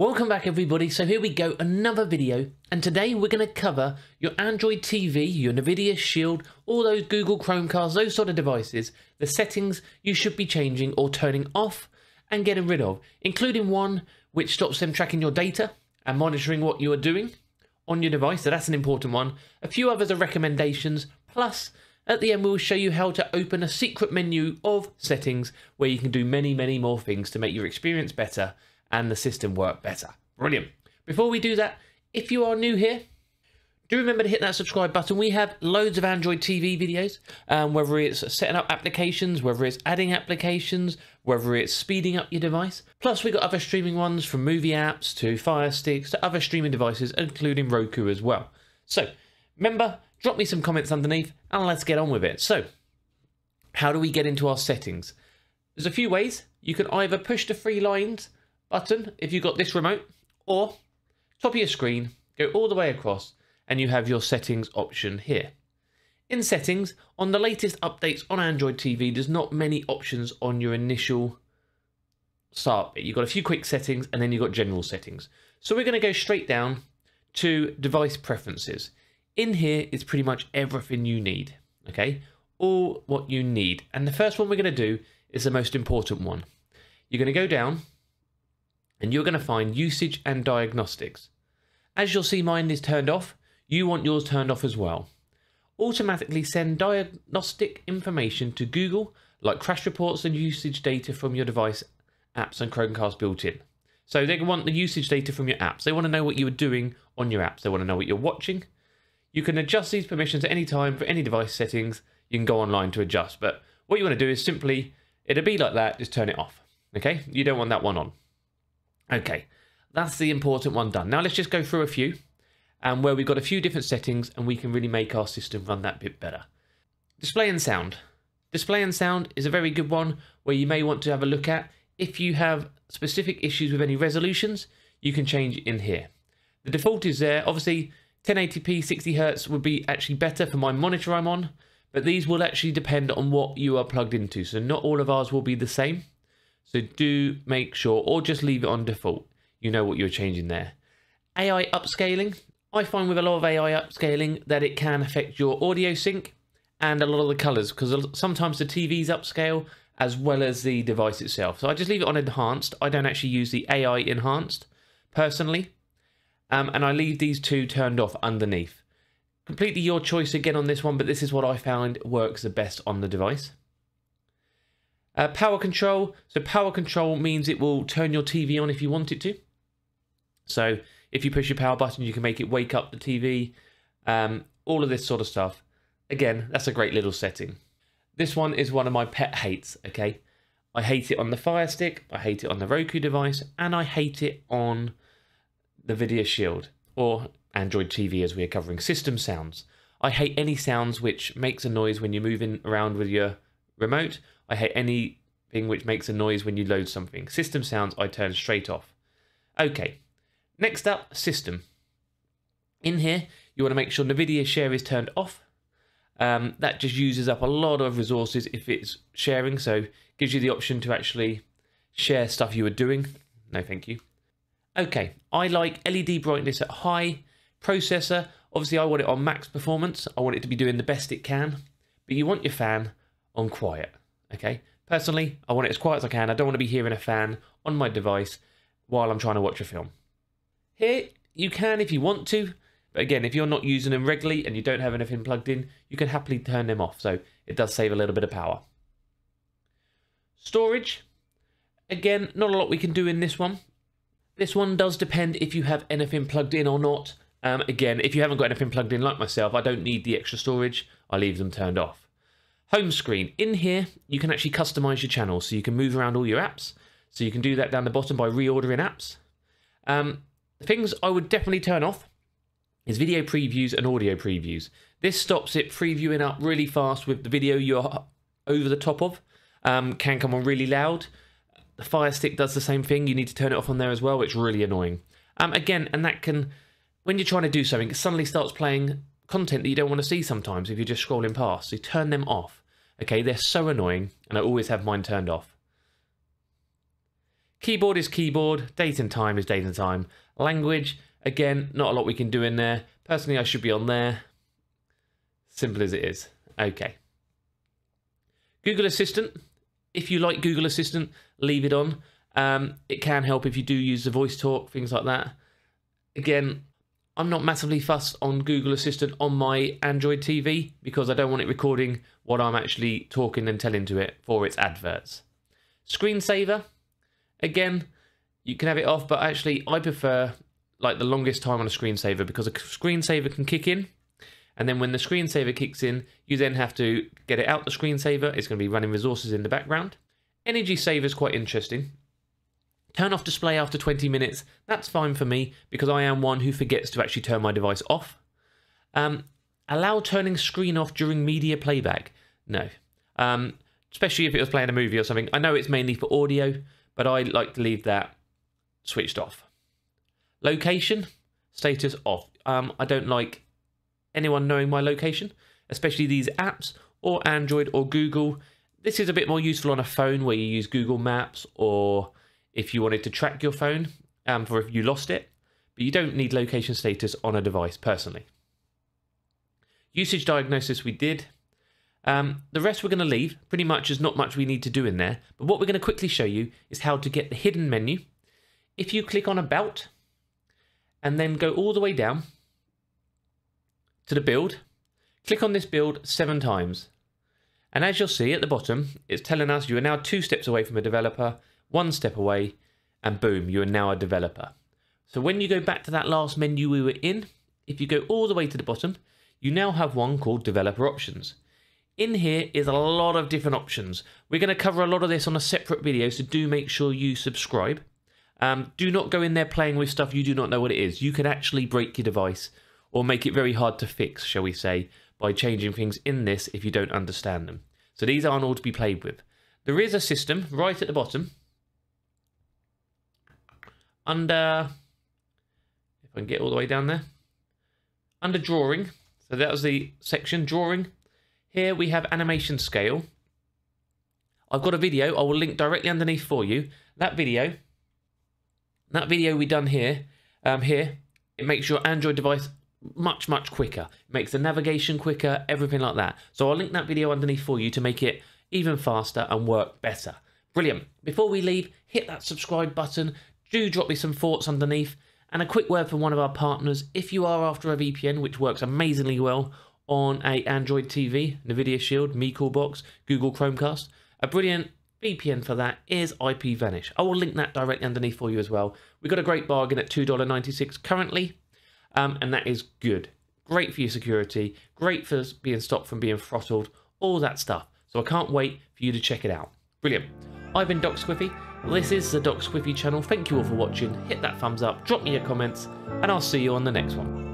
Welcome back everybody, so here we go, another video, and today we're going to cover your Android TV, your Nvidia Shield, all those Google Chromecasts, those sort of devices, the settings you should be changing or turning off and getting rid of, including one which stops them tracking your data and monitoring what you are doing on your device, so that's an important one. A few others are recommendations, plus at the end we will show you how to open a secret menu of settings where you can do many more things to make your experience better and the system work better. Brilliant. Before we do that, if you are new here, do remember to hit that subscribe button. We have loads of Android TV videos, whether it's setting up applications, whether it's adding applications, whether it's speeding up your device. Plus we've got other streaming ones from movie apps to Fire Sticks to other streaming devices, including Roku as well. So remember, drop me some comments underneath and let's get on with it. So how do we get into our settings? There's a few ways. You can either push the three lines button if you've got this remote, or top of your screen, go all the way across and you have your settings option here. In settings, on the latest updates on Android TV, there's not many options on your initial start bit. You've got a few quick settings and then you've got general settings. So we're going to go straight down to device preferences. In here is pretty much everything you need, okay? All what you need. And the first one we're going to do is the most important one. You're going to go down and you're going to find usage and diagnostics. As you'll see, mine is turned off. You want yours turned off as well. Automatically send diagnostic information to Google, like crash reports and usage data from your device apps and Chromecast built in. So they want the usage data from your apps. They want to know what you were doing on your apps. They want to know what you're watching. You can adjust these permissions at any time for any device settings. You can go online to adjust, but what you want to do is simply, it'll be like that, just turn it off, okay? You don't want that one on. Okay, that's the important one done. Now let's just go through a few and where we've got a few different settings and we can really make our system run that bit better. Display and sound. Display and sound is a very good one where you may want to have a look at. If you have specific issues with any resolutions, you can change in here. The default is there. Obviously 1080p 60 hertz would be actually better for my monitor I'm on, but these will actually depend on what you are plugged into. So not all of ours will be the same. So do make sure, or just leave it on default. You know what you're changing there. AI upscaling. I find with a lot of AI upscaling that it can affect your audio sync and a lot of the colors, because sometimes the TVs upscale as well as the device itself. So I just leave it on enhanced. I don't actually use the AI enhanced personally. And I leave these two turned off underneath. Completely your choice again on this one, but this is what I found works the best on the device. Power control. So power control means it will turn your TV on if you want it to. So if you push your power button, you can make it wake up the TV, all of this sort of stuff. Again, that's a great little setting. This one is one of my pet hates, okay? I hate it on the Fire Stick, I hate it on the Roku device, and I hate it on the Nvidia Shield or Android TV as we are covering. System sounds. I hate any sounds which makes a noise when you're moving around with your remote. I hate anything which makes a noise when you load something. System sounds I turn straight off. Okay, next up, system. In here, you want to make sure NVIDIA Share is turned off. That just uses up a lot of resources if it's sharing, so it gives you the option to actually share stuff you were doing. No, thank you. Okay, I like LED brightness at high. Processor, obviously I want it on max performance. I want it to be doing the best it can, but you want your fan on quiet. Okay, personally, I want it as quiet as I can. I don't want to be hearing a fan on my device while I'm trying to watch a film. Here, you can if you want to, but again, if you're not using them regularly and you don't have anything plugged in, you can happily turn them off, so it does save a little bit of power. Storage, again, not a lot we can do in this one. This one does depend if you have anything plugged in or not. Again, if you haven't got anything plugged in like myself, I don't need the extra storage. I leave them turned off. Home screen. In here, you can actually customize your channel, so you can move around all your apps. So you can do that down the bottom by reordering apps. The things I would definitely turn off is video previews and audio previews. This stops it previewing up really fast with the video you're over the top of. Can come on really loud. The Fire Stick does the same thing. You need to turn it off on there as well, which is really annoying. Again, and that can, when you're trying to do something, it suddenly starts playing content that you don't want to see sometimes if you're just scrolling past. So you turn them off. Okay, they're so annoying, and I always have mine turned off. Keyboard is keyboard, date and time is date and time. Language, again, not a lot we can do in there. Personally, I should be on there. Simple as it is. Okay. Google Assistant. If you like Google Assistant, leave it on. It can help if you do use the voice talk, things like that. Again, I'm not massively fussed on Google Assistant on my Android TV because I don't want it recording what I'm actually talking and telling to it for its adverts. Screensaver. Again, you can have it off, but actually I prefer like the longest time on a screensaver because a screensaver can kick in. And then when the screensaver kicks in, you then have to get it out the screensaver. It's going to be running resources in the background. Energy saver is quite interesting. Turn off display after 20 minutes. That's fine for me because I am one who forgets to actually turn my device off. Allow turning screen off during media playback. No. Especially if it was playing a movie or something. I know it's mainly for audio, but I like to leave that switched off. Location, status off. I don't like anyone knowing my location, especially these apps or Android or Google. This is a bit more useful on a phone where you use Google Maps or if you wanted to track your phone for if you lost it, but you don't need location status on a device personally. Usage diagnosis we did. The rest we're going to leave. Pretty much there's not much we need to do in there, but what we're going to quickly show you is how to get the hidden menu. If you click on About and then go all the way down to the build, click on this build 7 times. And as you'll see at the bottom, it's telling us you are now 2 steps away from a developer, 1 step away, and boom, you are now a developer. So when you go back to that last menu we were in, if you go all the way to the bottom, you now have one called Developer Options. In here is a lot of different options. We're going to cover a lot of this on a separate video, so do make sure you subscribe. Do not go in there playing with stuff you do not know what it is. You can actually break your device or make it very hard to fix, shall we say, by changing things in this if you don't understand them. So these aren't all to be played with. There is a system right at the bottom. Under, if I can get all the way down there, under drawing, so that was the section, drawing. Here we have animation scale. I've got a video I will link directly underneath for you. That video we done here, it makes your Android device much, much quicker. It makes the navigation quicker, everything like that. So I'll link that video underneath for you to make it even faster and work better. Brilliant. Before we leave, hit that subscribe button. Do drop me some thoughts underneath. And a quick word from one of our partners. If you are after a VPN, which works amazingly well on an Android TV, Nvidia Shield, Mi Box, Google Chromecast, a brilliant VPN for that is IPVanish. I will link that directly underneath for you as well. We've got a great bargain at $2.96 currently, and that is good. Great for your security, great for being stopped from being throttled, all that stuff. So I can't wait for you to check it out. Brilliant. I've been Doc Squiffy. This is the Doc Squiffy channel. Thank you all for watching. Hit that thumbs up, drop me your comments, and I'll see you on the next one.